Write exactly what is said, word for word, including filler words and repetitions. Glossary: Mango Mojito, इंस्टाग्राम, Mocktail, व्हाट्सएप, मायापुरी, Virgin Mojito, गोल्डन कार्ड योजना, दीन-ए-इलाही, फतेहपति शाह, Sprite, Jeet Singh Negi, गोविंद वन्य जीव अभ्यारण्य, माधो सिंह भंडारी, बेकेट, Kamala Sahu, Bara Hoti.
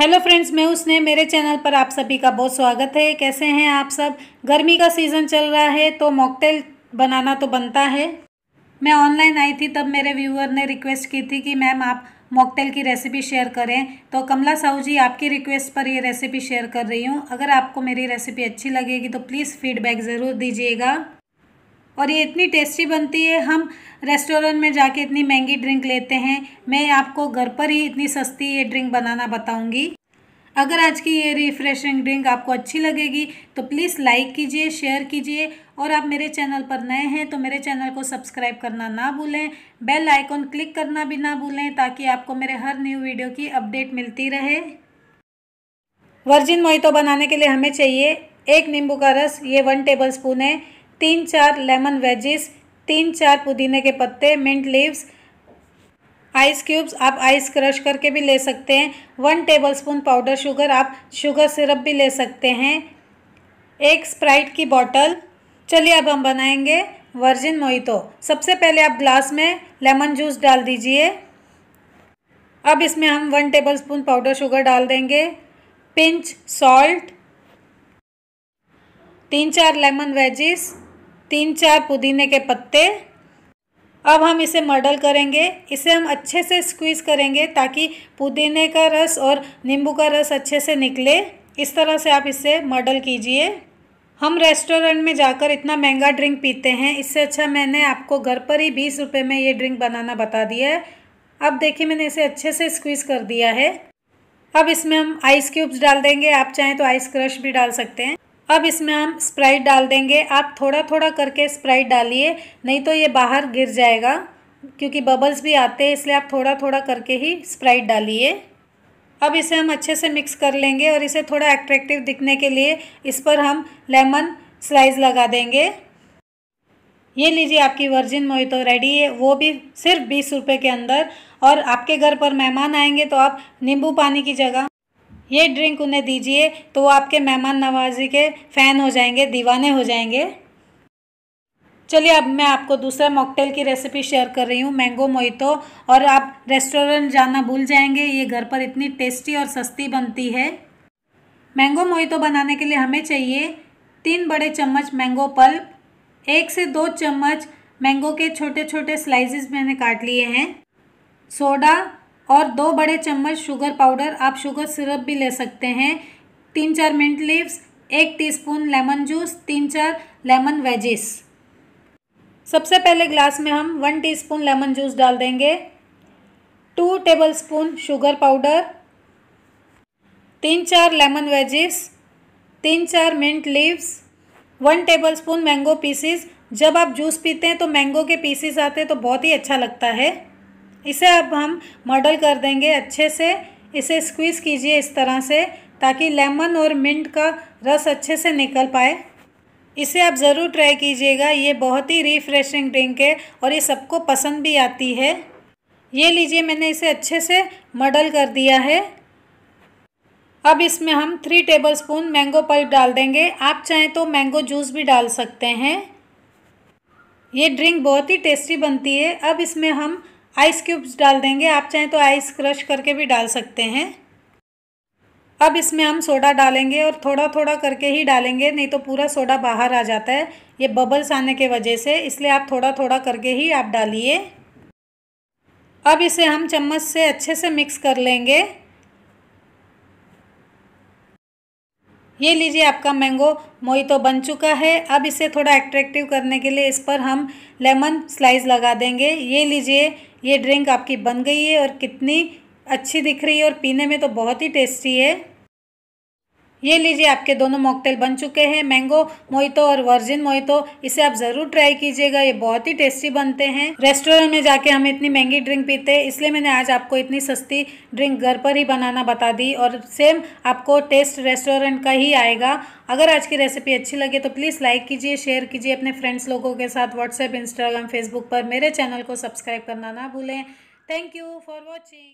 Hello friends, मैं उसने मेरे चैनल पर आप सभी का बहुत स्वागत है। कैसे हैं आप सब? गर्मी का सीज़न चल रहा है तो मॉकटेल बनाना तो बनता है। मैं ऑनलाइन आई थी तब मेरे व्यूअर ने रिक्वेस्ट की थी कि मैम आप मॉकटेल की रेसिपी शेयर करें, तो कमला साहू जी आपकी रिक्वेस्ट पर ये रेसिपी शेयर कर रही हूँ। अगर आपको मेरी रेसिपी अच्छी लगेगी तो प्लीज़ फीडबैक ज़रूर दीजिएगा। और ये इतनी टेस्टी बनती है, हम रेस्टोरेंट में जाके इतनी महंगी ड्रिंक लेते हैं, मैं आपको घर पर ही इतनी सस्ती ये ड्रिंक बनाना बताऊंगी। अगर आज की ये रिफ्रेशिंग ड्रिंक आपको अच्छी लगेगी तो प्लीज़ लाइक कीजिए, शेयर कीजिए। और आप मेरे चैनल पर नए हैं तो मेरे चैनल को सब्सक्राइब करना ना भूलें, बेल आइकॉन क्लिक करना भी ना भूलें, ताकि आपको मेरे हर न्यू वीडियो की अपडेट मिलती रहे। वर्जिन मोहितो बनाने के लिए हमें चाहिए एक नींबू का रस, ये वन टेबल स्पून है, तीन चार लेमन वेजिस, तीन चार पुदीने के पत्ते, मिंट लीव्स, आइस क्यूब्स, आप आइस क्रश करके भी ले सकते हैं, वन टेबलस्पून पाउडर शुगर, आप शुगर सिरप भी ले सकते हैं, एक स्प्राइट की बॉटल। चलिए अब हम बनाएंगे वर्जिन मोहितो। सबसे पहले आप ग्लास में लेमन जूस डाल दीजिए। अब इसमें हम वन टेबलस्पून पाउडर शुगर डाल देंगे, पिंच सॉल्ट, तीन चार लेमन वेजिस, तीन चार पुदीने के पत्ते। अब हम इसे मर्डल करेंगे, इसे हम अच्छे से स्क्वीज़ करेंगे ताकि पुदीने का रस और नींबू का रस अच्छे से निकले। इस तरह से आप इसे मर्डल कीजिए। हम रेस्टोरेंट में जाकर इतना महंगा ड्रिंक पीते हैं, इससे अच्छा मैंने आपको घर पर ही बीस रुपये में ये ड्रिंक बनाना बता दिया है। अब देखिए मैंने इसे अच्छे से स्क्वीज़ कर दिया है। अब इसमें हम आइस क्यूब्स डाल देंगे, आप चाहें तो आइस क्रश भी डाल सकते हैं। अब इसमें हम स्प्राइट डाल देंगे, आप थोड़ा थोड़ा करके स्प्राइट डालिए, नहीं तो ये बाहर गिर जाएगा, क्योंकि बबल्स भी आते हैं, इसलिए आप थोड़ा थोड़ा करके ही स्प्राइट डालिए। अब इसे हम अच्छे से मिक्स कर लेंगे और इसे थोड़ा अट्रैक्टिव दिखने के लिए इस पर हम लेमन स्लाइस लगा देंगे। ये लीजिए, आपकी वर्जिन मोहितो रेडी है, वो भी सिर्फ बीस रुपये के अंदर। और आपके घर पर मेहमान आएंगे तो आप नींबू पानी की जगह ये ड्रिंक उन्हें दीजिए, तो वो आपके मेहमान नवाजी के फ़ैन हो जाएंगे, दीवाने हो जाएंगे। चलिए अब मैं आपको दूसरा मॉकटेल की रेसिपी शेयर कर रही हूँ, मैंगो मोहितो। और आप रेस्टोरेंट जाना भूल जाएंगे, ये घर पर इतनी टेस्टी और सस्ती बनती है। मैंगो मोहितो बनाने के लिए हमें चाहिए तीन बड़े चम्मच मैंगो पल्प, एक से दो चम्मच मैंगो के छोटे छोटे स्लाइसेस मैंने काट लिए हैं, सोडा और दो बड़े चम्मच शुगर पाउडर, आप शुगर सिरप भी ले सकते हैं, तीन चार मिंट लीव्स, एक टीस्पून लेमन जूस, तीन चार लेमन वेजिस। सबसे पहले ग्लास में हम वन टीस्पून लेमन जूस डाल देंगे, टू टेबलस्पून शुगर पाउडर, तीन चार लेमन वेजिस, तीन चार mint leaves, one tablespoon mango pieces. जब आप जूस पीते हैं तो मैंगो के पीसीस आते हैं तो बहुत ही अच्छा लगता है। इसे अब हम मर्डल कर देंगे अच्छे से, इसे स्क्वीज़ कीजिए इस तरह से, ताकि लेमन और मिंट का रस अच्छे से निकल पाए। इसे आप ज़रूर ट्राई कीजिएगा, ये बहुत ही रिफ्रेशिंग ड्रिंक है और ये सबको पसंद भी आती है। ये लीजिए, मैंने इसे अच्छे से मर्डल कर दिया है। अब इसमें हम थ्री टेबलस्पून मैंगो पल्प डाल देंगे, आप चाहें तो मैंगो जूस भी डाल सकते हैं। ये ड्रिंक बहुत ही टेस्टी बनती है। अब इसमें हम आइस क्यूब्स डाल देंगे, आप चाहें तो आइस क्रश करके भी डाल सकते हैं। अब इसमें हम सोडा डालेंगे और थोड़ा थोड़ा करके ही डालेंगे, नहीं तो पूरा सोडा बाहर आ जाता है, ये बबल्स आने के वजह से, इसलिए आप थोड़ा थोड़ा करके ही आप डालिए। अब इसे हम चम्मच से अच्छे से मिक्स कर लेंगे। ये लीजिए, आपका मैंगो मोहितो बन चुका है। अब इसे थोड़ा अट्रैक्टिव करने के लिए इस पर हम लेमन स्लाइस लगा देंगे। ये लीजिए, ये ड्रिंक आपकी बन गई है और कितनी अच्छी दिख रही है और पीने में तो बहुत ही टेस्टी है। ये लीजिए, आपके दोनों मॉकटेल बन चुके हैं, मैंगो मोहितो और वर्जिन मोहितो। इसे आप ज़रूर ट्राई कीजिएगा, ये बहुत ही टेस्टी बनते हैं। रेस्टोरेंट में जाके हम इतनी महंगी ड्रिंक पीते हैं, इसलिए मैंने आज आपको इतनी सस्ती ड्रिंक घर पर ही बनाना बता दी, और सेम आपको टेस्ट रेस्टोरेंट का ही आएगा। अगर आज की रेसिपी अच्छी लगे तो प्लीज़ लाइक कीजिए, शेयर कीजिए अपने फ्रेंड्स लोगों के साथ। व्हाट्सएप, इंस्टाग्राम, फेसबुक पर मेरे चैनल को सब्सक्राइब करना ना भूलें। Thank you for watching.